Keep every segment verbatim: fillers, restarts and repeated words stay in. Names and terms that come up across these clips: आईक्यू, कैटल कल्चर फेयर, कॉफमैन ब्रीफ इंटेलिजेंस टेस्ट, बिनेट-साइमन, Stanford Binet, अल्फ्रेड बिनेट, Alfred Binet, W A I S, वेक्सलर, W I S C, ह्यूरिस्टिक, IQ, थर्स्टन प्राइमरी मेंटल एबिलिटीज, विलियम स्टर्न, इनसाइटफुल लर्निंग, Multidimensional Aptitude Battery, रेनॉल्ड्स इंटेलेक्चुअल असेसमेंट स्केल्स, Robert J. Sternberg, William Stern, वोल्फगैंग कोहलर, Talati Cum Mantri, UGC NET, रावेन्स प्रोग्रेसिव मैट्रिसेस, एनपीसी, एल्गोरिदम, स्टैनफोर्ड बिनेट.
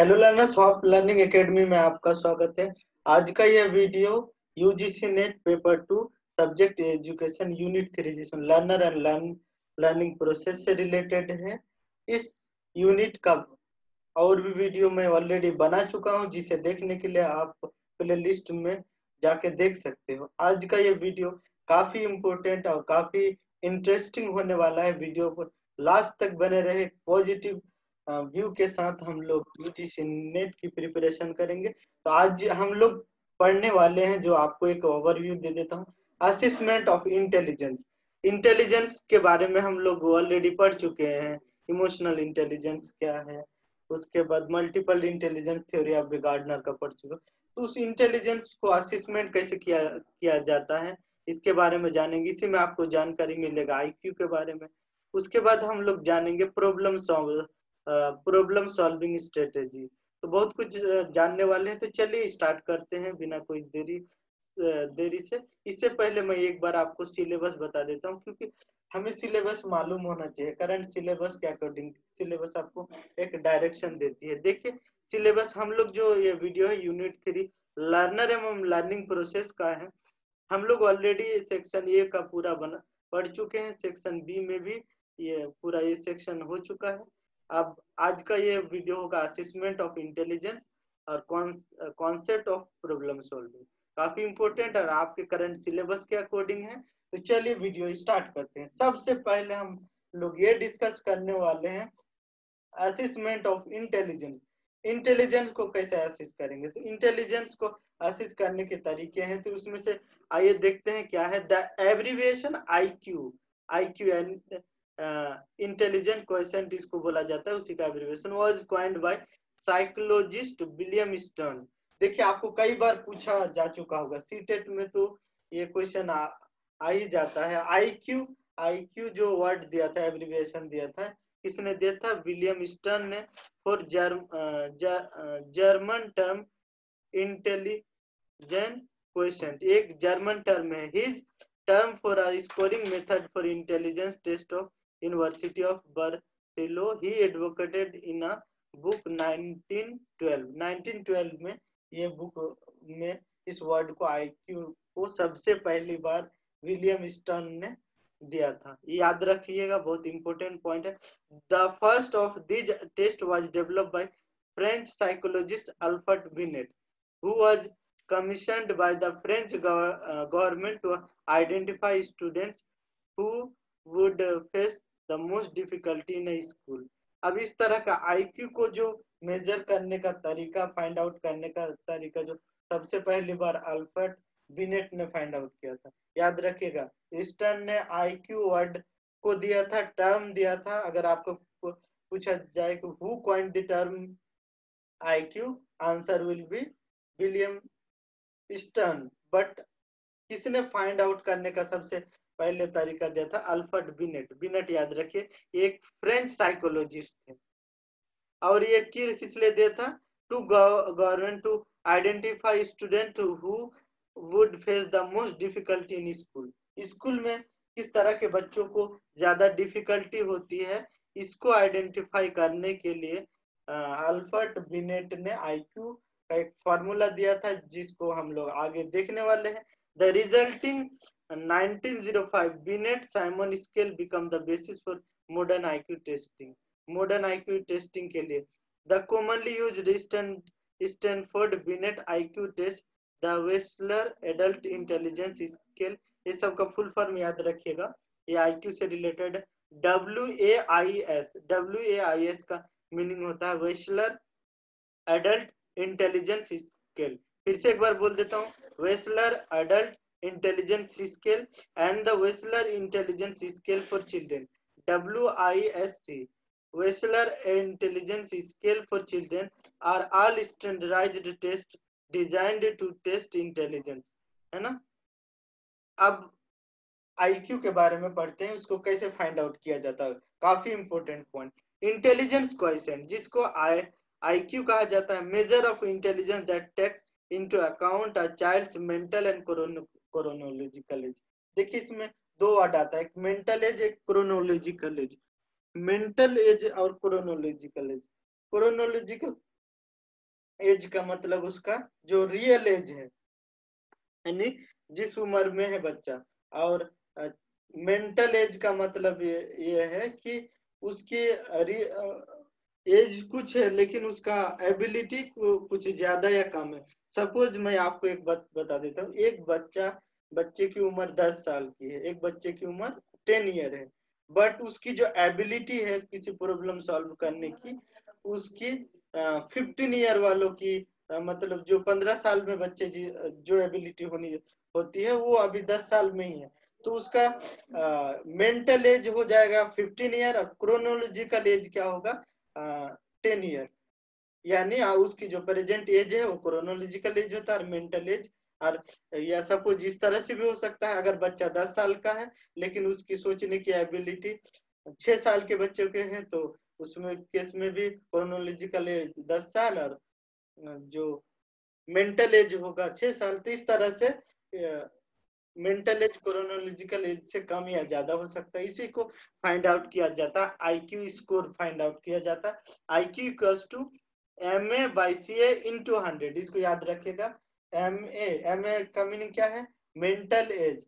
Hello learner, Soft Learning Academy में आपका स्वागत है। आज का यह video UGC NET paper two subject education unit three जिसमें learner and learn learning process से रिलेटेड है। इस यूनिट का और भी वीडियो मैं ऑलरेडी बना चुका हूं, जिसे देखने के लिए आप प्ले लिस्ट में जाके देख सकते हो। आज का यह वीडियो काफी इम्पोर्टेंट और काफी इंटरेस्टिंग होने वाला है। वीडियो को लास्ट तक बने रहे, पॉजिटिव व्यू के साथ हम लोग यूजीसी नेट की प्रिपरेशन करेंगे। तो आज हम लोग पढ़ने वाले हैं, जो आपको एक ओवरव्यू दे देता हूँ। असेसमेंट ऑफ इंटेलिजेंस, इंटेलिजेंस के बारे में हम लोग ऑलरेडी पढ़ चुके हैं। इमोशनल इंटेलिजेंस क्या है, उसके बाद multiple intelligence theory of Gardner का पढ़ चुके। तो उस इंटेलिजेंस को असेसमेंट कैसे किया किया जाता है, इसके बारे में जानेंगे। इसी में आपको जानकारी मिलेगा आई क्यू के बारे में। उसके बाद हम लोग जानेंगे problem solve problem solving strategy. तो बहुत कुछ जानने वाले हैं, तो चलिए स्टार्ट करते हैं बिना कोई देरी देरी से। इससे पहले मैं एक बार आपको सिलेबस बता देता हूं, क्योंकि हमें सिलेबस मालूम होना चाहिए। करंट सिलेबस के अकॉर्डिंग सिलेबस आपको एक डायरेक्शन देती है। देखिए सिलेबस, हम लोग जो ये वीडियो है यूनिट थ्री लर्नर एवं लर्निंग प्रोसेस का है। हम लोग ऑलरेडी सेक्शन ए का पूरा बना पढ़ चुके हैं, सेक्शन बी में भी ये पूरा ये सेक्शन हो चुका है। अब आज का ये वीडियो होगा असेसमेंट ऑफ इंटेलिजेंस और कॉन्सेप्ट ऑफ प्रॉब्लम सॉल्विंग। काफी इंपॉर्टेंट और आपके करंट सिलेबस के अकॉर्डिंग है। तो चलिए वीडियो स्टार्ट करते हैं। सबसे पहले हम लोग ये डिस्कस करने वाले हैं असेसमेंट ऑफ इंटेलिजेंस। इंटेलिजेंस को कैसे असेस करेंगे, तो इंटेलिजेंस को असेस करने के तरीके हैं। तो उसमें से आइए देखते हैं क्या है। The abbreviation I Q, I Q and intelligent question इसको बोला जाता है, उसी का abbreviation. Was coined by psychologist विलियम स्टर्न। देखिए आपको कई बार पूछा जा चुका होगा, सीटेट में तो ये क्वेश्चन आ, आ ही जाता है। आईक्यू, आईक्यू जो वर्ड दिया था, एब्रिविएशन दिया था, किसने दिया था? विलियम स्टर्न ने, for germ German term intelligent question. एक जर्मन टर्म है, his term for scoring method for intelligence test of University of Barcelona, he advocated in a book nineteen twelve में, ये बुक में इस वर्ड को आईक्यू को सबसे पहली बार विलियम स्टर्न ने दिया था। याद रखिएगा, बहुत इंपॉर्टेंट पॉइंट है। The first of these test was developed by French psychologist Alfred Binet, who was commissioned by the French government to identify students who would face the most difficulty in a school। अब इस तरह का आईक्यू को जो major करने का तरीका, find out करने का तरीका, जो सबसे पहली बार अल्फ्रेड बिनेट ने फाइंड आउट किया था। याद रखिएगा स्टर्न ने आईक्यू वर्ड को दिया था, टर्म दिया था। अगर आपको पूछा जाए कि who coined the term आईक्यू, answer will be विलियम स्टर्न। But किसने फाइंड आउट करने का सबसे पहले तरीका दिया था? अल्फ्रेड बिनेट। बिनेट याद रखिए एक फ्रेंच साइकोलॉजिस्ट थे, और ये किसलिए दिया था? To government to identify student who would face the most difficulty in school. School में किस तरह के बच्चों को ज्यादा डिफिकल्टी होती है, इसको आइडेंटिफाई करने के लिए अल्फ्रेड बिनेट ने आईक्यू का एक फॉर्मूला दिया था, जिसको हम लोग आगे देखने वाले हैं। The resulting nineteen oh five Binet-Simon scale become the basis for modern I Q testing. Modern I Q testing के लिए the commonly used Stanford Binet I Q test, the Wechsler Adult Intelligence Scale, ये सब का full form याद रखिएगा, ये I Q से रिलेटेड। W A I S, W A I S का मीनिंग होता है Wechsler Adult Intelligence Scale। फिर से एक बार बोल देता हूँ, Wechsler Adult Intelligence Scale and the Wechsler Intelligence Scale for Children, W I S C. Wechsler Intelligence Scale for Children are all standardized tests designed to test intelligence, है ना। अब I Q के बारे में पढ़ते हैं, उसको कैसे फाइंड आउट किया जाता है, काफी इंपॉर्टेंट पॉइंट। इंटेलिजेंस क्वेश्चन, जिसको आई I Q कहा जाता है, measure of intelligence that takes into account a child's mental and chronological age। देखिए इसमें दो वर्ड आता है, एक mental age, एक chronological age। mental age और chronological age, chronological एज का मतलब उसका जो रियल एज है, यानी जिस उम्र में है बच्चा, और मेंटल एज का मतलब ये, ये है कि उसकी एज कुछ है लेकिन उसका एबिलिटी कुछ ज्यादा या कम है। सपोज मैं आपको एक बात बता देता हूँ, एक बच्चा बच्चे की उम्र दस साल की है, एक बच्चे की उम्र टेन ईयर है, बट उसकी जो एबिलिटी है किसी प्रॉब्लम सॉल्व करने की, उसकी फिफ्टीन ईयर वालों की आ, मतलब जो पंद्रह साल में बच्चे जो एबिलिटी होनी होती है वो अभी दस साल में ही है। तो उसका मेंटल एज हो जाएगा फिफ्टीन ईयर और क्रोनोलॉजिकल एज क्या होगा टेन ईयर, यानी उसकी जो प्रेजेंट एज है वो क्रोनोलॉजिकल एज होता है और मेंटल एज। और या सपोज इस तरह से भी हो सकता है, अगर बच्चा दस साल का है लेकिन उसकी सोचने की एबिलिटी छह साल के बच्चों के है तो उसमें केस में भी क्रोनोलॉजिकल एज दस साल और जो मेंटल एज होगा छह साल। तो इस तरह से मेंटल एज क्रोनोलॉजिकल एज से कम या ज्यादा हो सकता है। इसी को फाइंड आउट किया जाता है आईक्यू स्कोर, फाइंड आउट किया जाता है आईक्यू equals to M A by C A into hundred. इसको याद रखेगा, एम ए, एम ए का मीनिंग क्या है mental age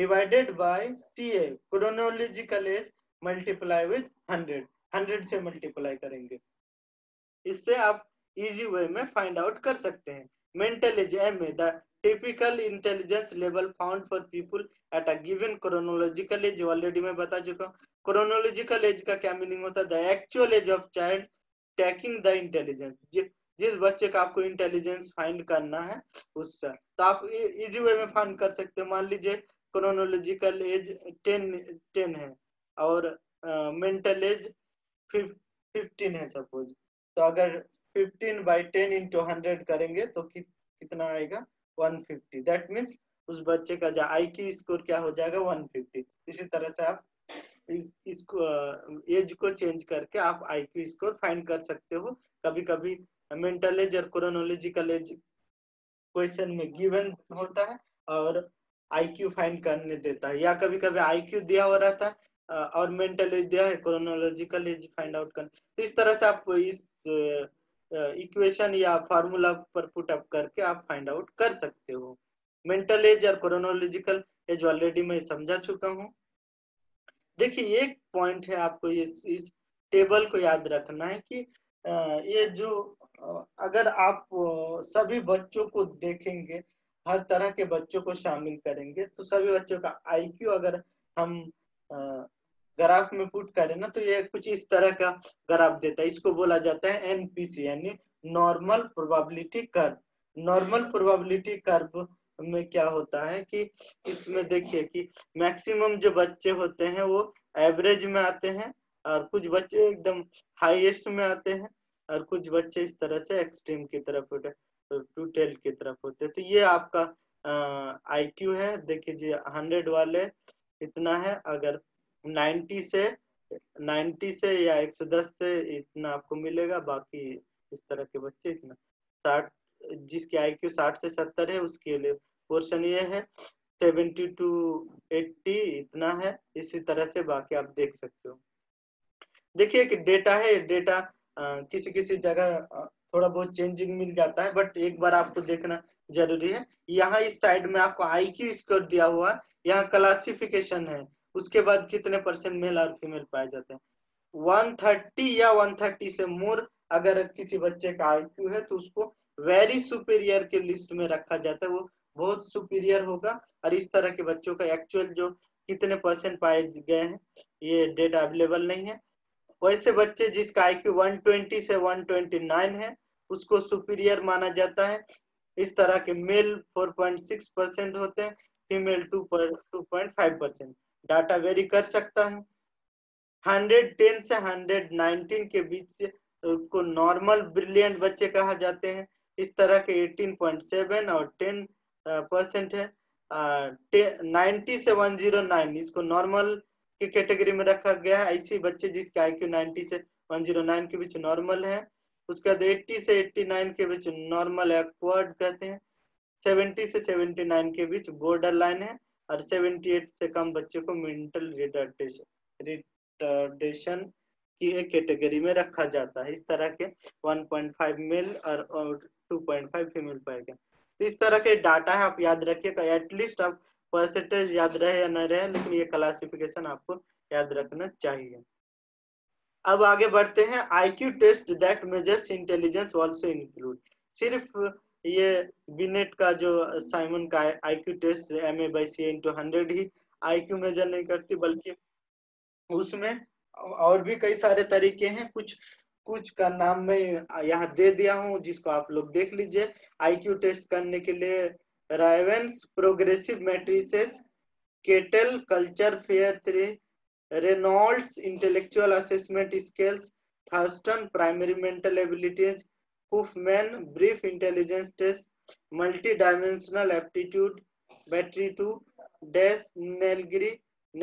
divided by C A chronological age multiply with hundred, hundred से मल्टीप्लाई करेंगे। इससे आप इजी वे में फाइंड आउट कर सकते हैं। Mental age M A the typical intelligence level found for people at a given chronological age. Already मैं बता चुका हूँ क्रोनोलॉजिकल एज का क्या मीनिंग होता है, the actual age of child taking the intelligence. जिस बच्चे का आपको इंटेलिजेंस फाइंड करना है उससे तो आप इजी वे में फाइंड कर सकते हो। मान लीजिए क्रोनोलॉजिकल एज टेन टेन है और मेंटल एज फिफ्टीन है सपोज, तो अगर fifteen by ten into hundred करेंगे तो कि, कितना आएगा वन फिफ्टी। दैट मीन्स उस बच्चे का जो आईक्यू स्कोर क्या हो जाएगा वन फिफ्टी। इसी तरह से आप इस इसको एज को चेंज करके आप आईक्यू स्कोर फाइंड कर सकते हो। कभी कभी मेंटल एज और क्रोनोलॉजिकल एज क्वेश्चन में गिवन होता है और आईक्यू फाइंड करने देता है, या कभी कभी आईक्यू दिया हो रहता है और मेंटल एज दिया है क्रोनोलॉजिकल एज फाइंड आउट कर। तो इस तरह से आप इस इक्वेशन या फार्मूला पर पुट अप करके आप फाइंड आउट कर सकते हो। मेंटल एज और क्रोनोलॉजिकल एज ऑलरेडी मैं समझा चुका हूँ। देखिए एक पॉइंट है आपको इस, इस टेबल को याद रखना है कि ये जो अगर आप सभी बच्चों को देखेंगे, हर तरह के बच्चों को शामिल करेंगे तो सभी बच्चों का आईक्यू अगर हम ग्राफ में पुट करें ना तो ये कुछ इस तरह का ग्राफ देता है। इसको बोला जाता है एनपीसी यानी normal probability curve. Normal probability curve में क्या होता है कि इसमें देखिए कि मैक्सिमम जो बच्चे होते हैं वो एवरेज में आते हैं और कुछ बच्चे एकदम हाईएस्ट में आते हैं और कुछ बच्चे इस तरह से एक्सट्रीम की तरफ होते हैं, टू टेल की तरफ होते हैं। तो ये आपका आईक्यू है। देखिए जी हंड्रेड वाले इतना है, अगर नाइन्टी से नाइन्टी से या एक सौ दस से इतना आपको मिलेगा, बाकी इस तरह के बच्चे इतना। साठ जिसकी आईक्यू साठ से सत्तर है उसके लिए पोर्शन ये है सेवेंटी टू एट्टी इतना है। इसी तरह से बाकी आप देख सकते हो। देखिए कि डेटा है, डेटा किसी किसी जगह थोड़ा बहुत चेंजिंग मिल जाता है बट एक बार आपको देखना जरूरी है। यहाँ इस साइड में आपको आईक्यू स्कोर दिया हुआ, यहाँ क्लासिफिकेशन है, उसके बाद कितने परसेंट मेल और फीमेल पाए जाते हैं। एक सौ तीस या एक सौ तीस से मोर अगर किसी बच्चे का आईक्यू है तो उसको वेरी सुपीरियर के लिस्ट में रखा जाता है, वो बहुत सुपीरियर होगा। और इस तरह के बच्चों का एक्चुअल जो कितने परसेंट पाए गए हैं ये डेटा अवेलेबल नहीं है। वैसे बच्चे जिसका आईक्यू एक सौ बीस से एक सौ उनतीस है उसको सुपीरियर माना जाता है। इस तरह के मेल चार पॉइंट छह परसेंट होते हैं, female two point five percent. Data vary कर सकता है। एक सौ दस से एक सौ उन्नीस के बीच को नॉर्मल ब्रिलियंट बच्चे कहा जाते हैं। इस तरह के अठारह पॉइंट सात और दस परसेंट है। नब्बे से एक सौ नौ इसको नॉर्मल की कैटेगरी में रखा गया है। ऐसे बच्चे जिसके आईक्यू नब्बे से एक सौ नौ के बीच नॉर्मल है, उसके बाद अस्सी से नवासी के बीच नॉर्मल एक्वर्ड कहते हैं। सत्तर से उन्यासी के बीच बॉर्डर लाइन है और अठहत्तर से कम बच्चों को मेंटल रिटार्डेशन की एक कैटेगरी में रखा जाता है। इस तरह के वन पॉइंट फाइव मेल और, और टू पॉइंट फाइव फीमेल पाए गए। इस तरह के डाटा है, आप याद रखिएगा। एटलीस्ट आप परसेंटेज याद रहे या न रहे, लेकिन ये क्लासिफिकेशन आपको याद रखना चाहिए। अब आगे बढ़ते हैं। आईक्यू test that measures intelligence also include. सिर्फ ये बिनेट का जो साइमन का आईक्यू test M A by C A into hundred ही आईक्यू मेजर नहीं करती, बल्कि उसमें और भी कई सारे तरीके हैं। कुछ कुछ का नाम मैं यहाँ दे दिया हूँ, जिसको आप लोग देख लीजिए। आईक्यू टेस्ट करने के लिए रावेन्स प्रोग्रेसिव मैट्रिसेस, कैटल कल्चर फेयर three, रेनॉल्ड्स इंटेलेक्चुअल असेसमेंट स्केल्स, थर्स्टन प्राइमरी मेंटल एबिलिटीज, कॉफमैन ब्रीफ इंटेलिजेंस टेस्ट, multidimensional aptitude battery two, dash Naglieri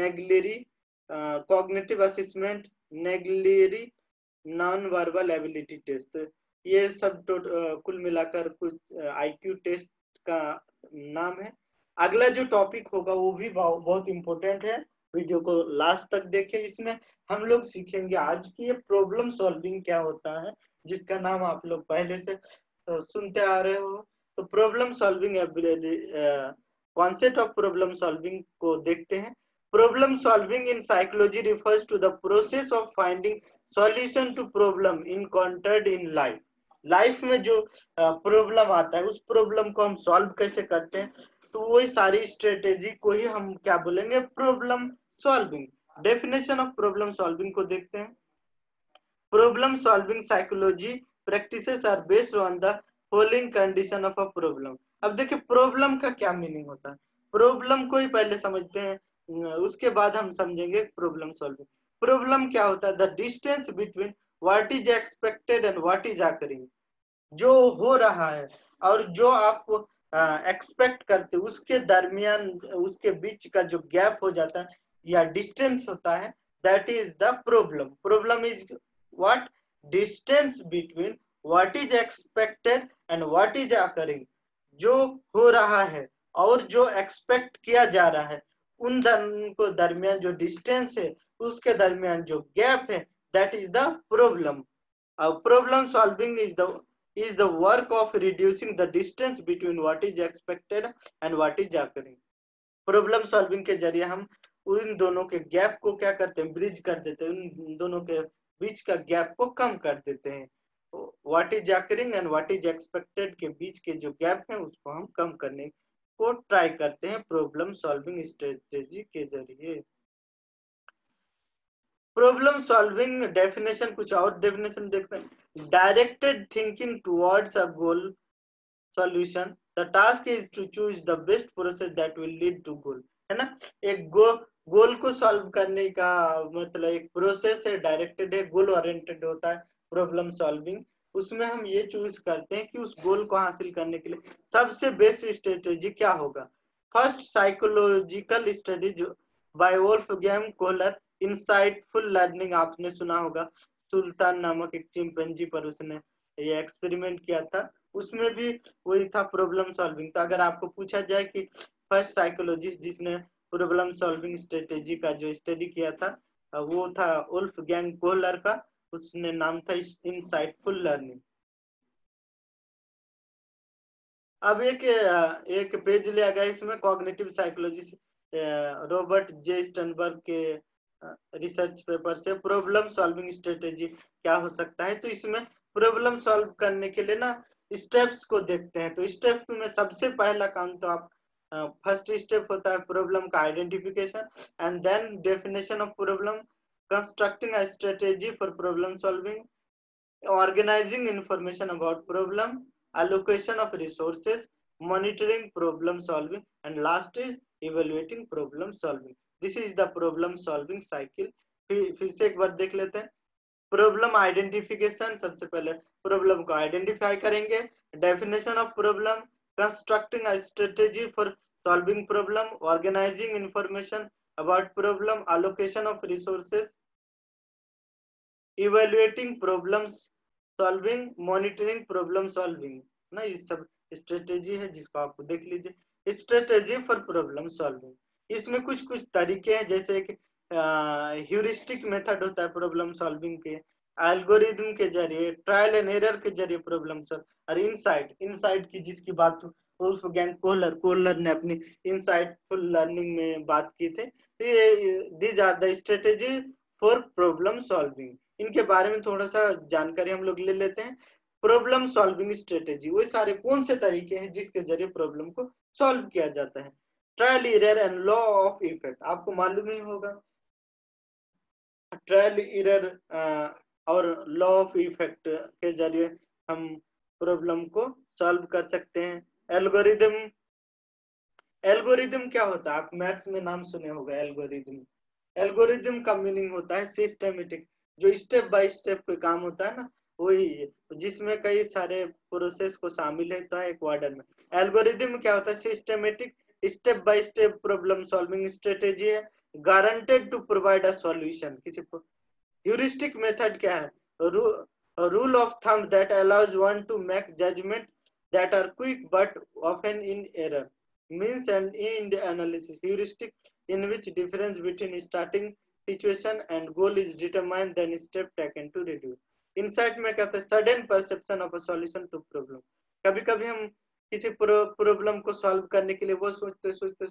Naglieri cognitive assessment, Naglieri non verbal ability test. ये सब कुल मिलाकर कुछ आईक्यू test का नाम है। अगला जो टॉपिक होगा वो भी बहुत इंपॉर्टेंट है, वीडियो को लास्ट तक देखें। इसमें हम लोग सीखेंगे आज की ये प्रॉब्लम सॉल्विंग क्या होता है, जिसका नाम आप लोग पहले से तो सुनते आ रहे हो। तो problem solving ability, concept of problem solving को देखते हैं। Problem solving in psychology refers to the process of finding solution to problem encountered in life. Life में जो प्रॉब्लम आता है, उस प्रॉब्लम को हम सॉल्व कैसे करते हैं, तो वही सारी स्ट्रेटेजी को ही हम क्या बोलेंगे, problem solving. Definition of problem solving को देखते हैं। Problem solving psychology practices are based on the following condition of a problem. अब देखिए प्रॉब्लम का क्या मीनिंग होता है। प्रॉब्लम को ही पहले समझते हैं, उसके बाद हम समझेंगे प्रॉब्लम सॉल्विंग। प्रॉब्लम क्या होता है? The distance between what is expected and what is occurring. जो हो रहा है और जो आप एक्सपेक्ट करते उसके दरमियान, उसके बीच का जो गैप हो जाता है या डिस्टेंस होता है, that is the problem. Problem is what? Distance between what is expected and what is occurring. जो हो रहा है और जो एक्सपेक्ट किया जा रहा है, उन को दरमियान जो डिस्टेंस है, उसके दरमियान जो गैप है, that is the problem. Problem solving is the is the work of reducing the distance between what is expected and what is occurring. Problem solving के जरिए हम उन दोनों के गैप को क्या करते हैं, ब्रिज कर देते हैं, उन दोनों के बीच का गैप को कम कर देते हैं। What is occurring and what is expected के बीच के जो गैप है, उसको हम कम करने को ट्राई करते हैं प्रॉब्लम सॉल्विंग स्ट्रेटेजी के जरिए। प्रॉब्लम सॉल्विंग डेफिनेशन, कुछ और डेफिनेशन देखते हैं। Directed thinking towards a goal solution, the task is to choose the best process that will lead to goal. है ना, एक गो गोल को सॉल्व करने का मतलब एक प्रोसेस है, डायरेक्टेड है, गोल ओरिएंटेड होता है प्रॉब्लम सॉल्विंग। उसमें हम ये चूज करते हैं कि उस गोल को हासिल करने के लिए सबसे बेस्ट स्ट्रेटेजी क्या होगा। First psychological studies by वोल्फगैंग कोहलर, इनसाइटफुल लर्निंग, आपने सुना होगा। सुल्तान नामक एक चिंपैंजी पर उसने ये एक्सपेरिमेंट किया था, उसमें भी वही था प्रॉब्लम सॉल्विंग। तो अगर आपको पूछा जाए कि फर्स्ट साइकोलॉजिस्ट जिसने प्रॉब्लम सॉल्विंग स्ट्रेटेजी का जो स्टडी किया था, वो था वोल्फगैंग कोहलर का, उसने नाम था इनसाइटफुल लर्निंग। अब एक एक पेज लिया गया, इसमें cognitive psychologist Robert J Sternberg के रिसर्च पेपर से प्रॉब्लम सॉल्विंग स्ट्रेटेजी क्या हो सकता है। तो इसमें प्रॉब्लम सॉल्व करने के लिए ना स्टेप्स को देखते हैं। तो स्टेप्स में सबसे पहला काम तो आप फर्स्ट स्टेप होता है प्रॉब्लम का identification and then definition of problem, constructing a strategy for problem solving, organising information about problem, allocation of resources, monitoring problem solving and last is evaluating problem solving. This is the problem solving cycle. फिर से एक बार देख लेते हैं। Problem identification, सबसे पहले problem को identify करेंगे, definition of problem, constructing a strategy for solving problem, organizing information about problem, allocation of resources, evaluating problems solving, monitoring problem solving। ना ये सब strategy है, जिसको आप देख लीजिए। Strategy for problem solving, इसमें कुछ कुछ तरीके हैं, जैसे कि ह्यूरिस्टिक मेथड होता है प्रॉब्लम सॉल्विंग के, एल्गोरिदम के जरिए, ट्रायल एंड एरर के जरिए प्रॉब्लम सॉल्व, और इनसाइट, इनसाइट की जिसकी बात वुल्फगैंग कोहलर कोहलर ने अपनी इनसाइटफुल लर्निंग में बात की थी। These are the strategy for problem solving. इनके बारे में थोड़ा सा जानकारी हम लोग ले लेते हैं। प्रॉब्लम सॉल्विंग स्ट्रेटेजी, वो सारे कौन से तरीके हैं जिसके जरिए प्रॉब्लम को सॉल्व किया जाता है। Trial error and law of effect, आपको मालूम ही होगा ट्रायल एरर और लॉ ऑफ इफेक्ट के जरिए हम प्रॉब्लम को सॉल्व कर सकते हैं। एल्गोरिदम, एल्गोरिदम क्या होता है, आप मैथ्स में नाम सुने होगा एल्गोरिदम। एल्गोरिदम का मीनिंग होता है सिस्टमेटिक, जो स्टेप बाय स्टेप पे काम होता है ना, वही, जिसमें कई सारे प्रोसेस को शामिल होता है एक वार्डर में। एल्गोरिदम क्या होता है, systematic step by step problem solving strategy है, guaranteed to provide a solution किसी। ह्यूरिस्टिक मेथड क्या है, rule of thumb that allows one to make judgement that are quick but often in error, means and end analysis. ह्यूरिस्टिक in which difference between starting situation and goal is determined then step taken to reduce। Insight में कहते हैं sudden perception of a solution to problem। कभी कभी हम किसी problem को solve करने के लिए वो सोचते सोचते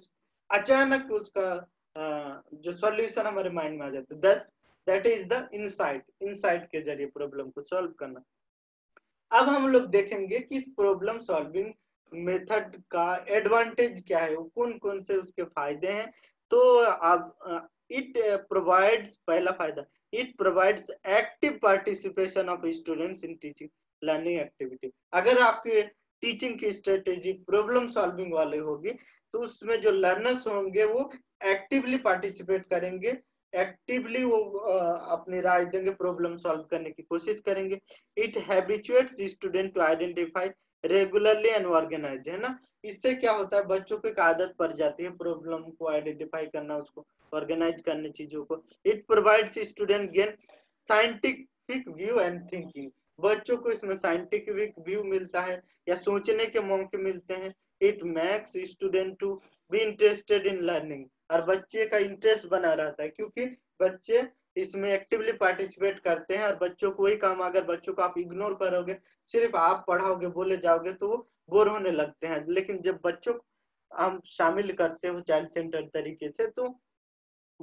अचानक उसका जो सॉल्यूशन हमारे माइंड में आ जाता है, thus that is the insight. Insight के जरिए प्रॉब्लम को सॉल्व करना। अब हम लोग देखेंगे कि इस प्रॉब्लम सॉल्विंग मेथड का एडवांटेज क्या है, कौन कौन से उसके फायदे हैं। तो आप, इट प्रोवाइड्स, पहला फायदा, it provides active participation of students in teaching learning activity. अगर आपके टीचिंग की स्ट्रेटेजी प्रॉब्लम सॉल्विंग वाले होगी तो उसमें जो लर्नर्स होंगे वो एक्टिवली पार्टिसिपेट करेंगे, एक्टिवली वो अपनी राय देंगे, प्रॉब्लम सॉल्व करने की कोशिश करेंगे। It habituates student to identify regularly and organise, है ना। इससे क्या होता है, बच्चों को एक आदत पड़ जाती है प्रॉब्लम को आइडेंटिफाई करना, उसको ऑर्गेनाइज करने चीजों को। It provides student gain scientific view and thinking, बच्चों को इसमें साइंटिफिक व्यू मिलता है या सोचने के मौके मिलते हैं। It makes student to be interested in learning, और बच्चे का इंटरेस्ट बना रहता है क्योंकि बच्चे इसमें एक्टिवली पार्टिसिपेट करते हैं। और बच्चों को वही काम, अगर बच्चों को आप इग्नोर करोगे, सिर्फ आप पढ़ाओगे बोले जाओगे तो वो बोर होने लगते हैं। लेकिन जब बच्चों को हम शामिल करते हो चाइल्ड सेंटर तरीके से तो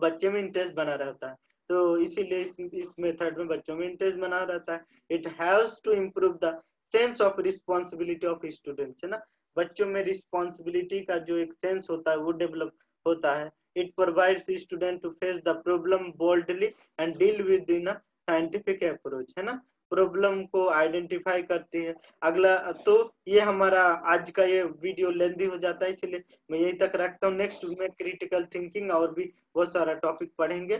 बच्चे में इंटरेस्ट बना रहता है, तो इसीलिए इस, इस मेथड में बच्चों में इंटरेस्ट बना रहता है। It has to improve the sense of responsibility of students, है ना, बच्चों में रिस्पॉन्सिबिलिटी का जो एक सेंस होता है वो डेवलप होता है। It provides the student to face the problem boldly and deal with in a scientific approach, है ना, problem को identify करती है। अगला, तो ये हमारा आज का ये वीडियो लेंदी हो जाता है इसलिए मैं यहीं तक रखता हूँ। नेक्स्ट में क्रिटिकल थिंकिंग और भी बहुत सारा टॉपिक पढ़ेंगे।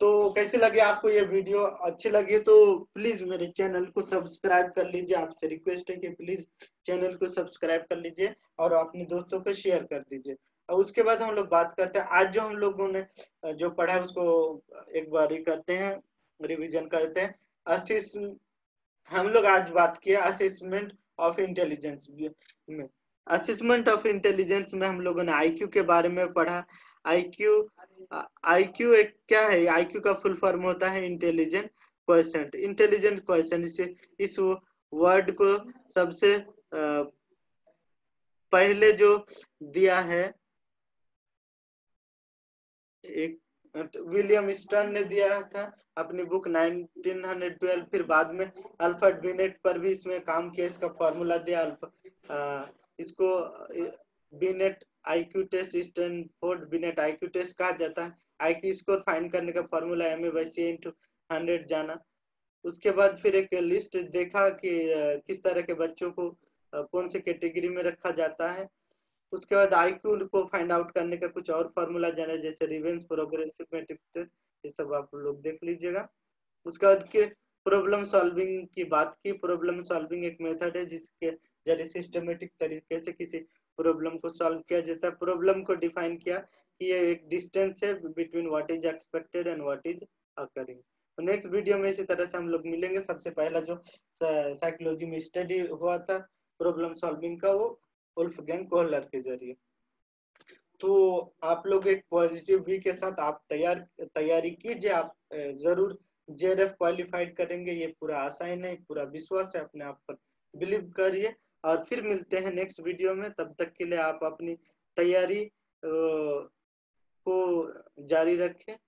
तो कैसे लगे आपको ये वीडियो, अच्छे लगे तो प्लीज मेरे चैनल को सब्सक्राइब कर लीजिए। आपसे रिक्वेस्ट है कि प्लीज चैनल को सब्सक्राइब कर लीजिए और अपने दोस्तों को शेयर कर दीजिए। और उसके बाद हम लोग बात करते हैं, आज जो हम लोगों ने जो पढ़ा है उसको एक बार ही करते हैं, रिवीजन करते हैं। असिस, हम लोग आज बात किया असेसमेंट ऑफ इंटेलिजेंस में। असेसमेंट ऑफ इंटेलिजेंस में हम लोगों ने आईक्यू के बारे में पढ़ा। आईक्यू, आईक्यू एक क्या है, आईक्यू का फुल फॉर्म होता है इंटेलिजेंट क्वेश्चन। इंटेलिजेंट क्वेश्चन, इसे इस वर्ड को सबसे पहले जो दिया है एक विलियम स्टर्न ने दिया था अपनी बुक नाइनटीन हंड्रेड ट्वेल्व, फिर बाद में अल्फ्रेड बिनेट पर भी इसमें काम किया, इसका फॉर्मूला दिया। आ, इसको Binet आईक्यू test, स्टैनफोर्ड बिनेट आईक्यू test कहा जाता है। आईक्यू स्कोर फाइंड करने का formula M A by C into hundred जाना। उसके बाद फिर एक लिस्ट देखा कि किस तरह के बच्चों को कौन से कैटेगरी में रखा जाता है। उसके बाद आईक्यू को फाइंड आउट करने का कुछ और फॉर्मूला जाना, जैसे रेवेन्स प्रोग्रेसिव मैट्रिसेस, ये सब आप लोग देख लीजिएगा। उसके बाद के प्रॉब्लम सॉल्विंग की बात की। प्रॉब्लम सॉल्विंग एक मेथड है जिसके जरिए सिस्टमेटिक तरीके से किसी प्रॉब्लम को सॉल्व किया जाता है। प्रॉब्लम को डिफाइन किया कि ये एक डिस्टेंस है between what is expected and what is occurring. Next video में इसी तरह से हम लोग मिलेंगे। सबसे पहला जो साइकोलॉजी में स्टडी हुआ था प्रॉब्लम सॉल्विंग का, वो वुल्फगैंग कोहलर के जरिए। तो आप लोग एक पॉजिटिव भी के साथ आप तैयार तैयारी कीजिए, आप जरूर जे आर एफ क्वालिफाइड करेंगे, ये पूरा आसान है, पूरा विश्वास है, अपने आप पर बिलीव करिए। और फिर मिलते हैं नेक्स्ट वीडियो में, तब तक के लिए आप अपनी तैयारी को जारी रखें।